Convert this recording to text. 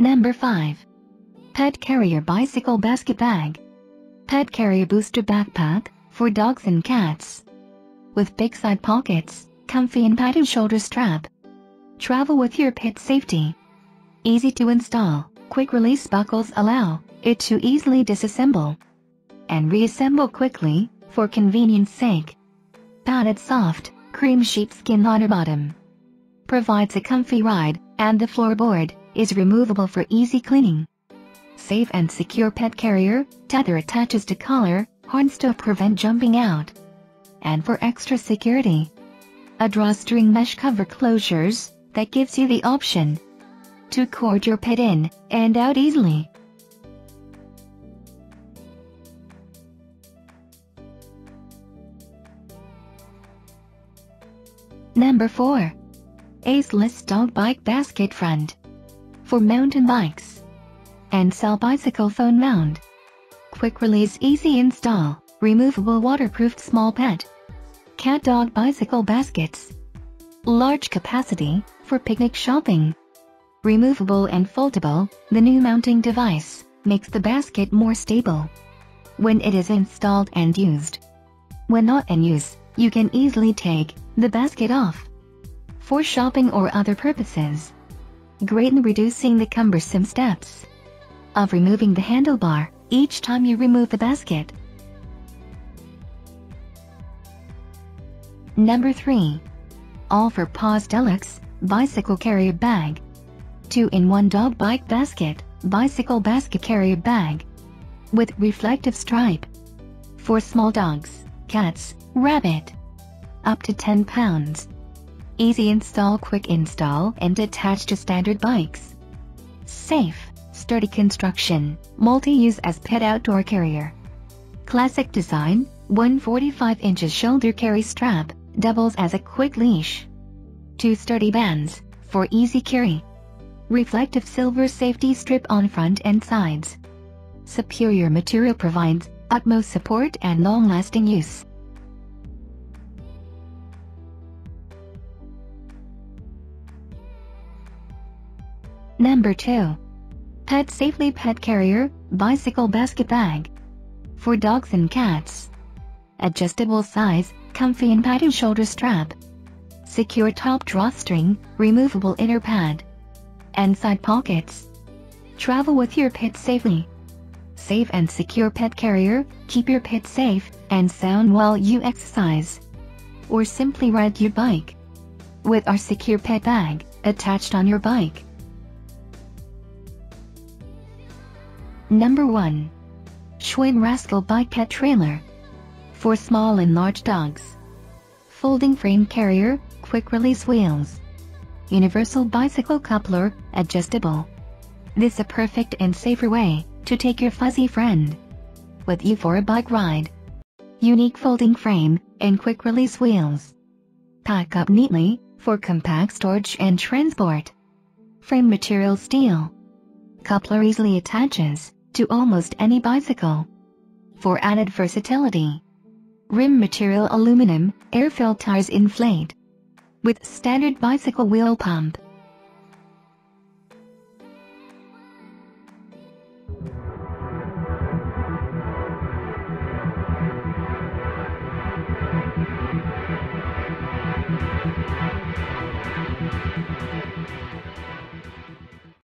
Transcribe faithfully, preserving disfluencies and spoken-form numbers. Number five. Pet Carrier Bicycle Basket Bag. Pet Carrier Booster Backpack, for dogs and cats. With big side pockets, comfy and padded shoulder strap. Travel with your pet safely. Easy to install, quick release buckles allow it to easily disassemble and reassemble quickly, for convenience sake. Padded soft, cream sheepskin liner bottom. Provides a comfy ride, and the floorboard is removable for easy cleaning. Safe and secure pet carrier, tether attaches to collar, harness to prevent jumping out. And for extra security, a drawstring mesh cover closures that gives you the option to cord your pet in and out easily. Number four. AceList Dog Bike Basket Front. For mountain bikes and cell bicycle phone mount. Quick release, easy install, removable waterproofed small pet. Cat dog bicycle baskets. Large capacity for picnic shopping. Removable and foldable, the new mounting device makes the basket more stable when it is installed and used. When not in use, you can easily take the basket off for shopping or other purposes. Great in reducing the cumbersome steps of removing the handlebar each time you remove the basket. Number three. All For Paws Deluxe Bicycle Carrier Bag. two in one Dog Bike Basket, Bicycle Basket Carrier Bag. With reflective stripe. For small dogs, cats, rabbit. Up to ten pounds. Easy install, quick install and attached to standard bikes. Safe, sturdy construction, multi-use as pet outdoor carrier. Classic design, one forty-five inches shoulder carry strap. Doubles as a quick leash. Two sturdy bands, for easy carry. Reflective silver safety strip on front and sides. Superior material provides utmost support and long-lasting use. Number two. PetSafely Pet Carrier, Bicycle Basket Bag. For dogs and cats. Adjustable size, comfy and padded shoulder strap. Secure top drawstring, removable inner pad. And side pockets. Travel with your pet safely. Safe and secure pet carrier, keep your pet safe and sound while you exercise or simply ride your bike. With our secure pet bag, attached on your bike. Number one. Schwinn Rascal Bike Pet Trailer. For small and large dogs. Folding frame carrier, quick release wheels. Universal bicycle coupler, adjustable. This is a perfect and safer way to take your fuzzy friend with you for a bike ride. Unique folding frame and quick release wheels. Pack up neatly for compact storage and transport. Frame material steel. Coupler easily attaches to almost any bicycle for added versatility. Rim material aluminum, air-filled tires inflate with standard bicycle wheel pump.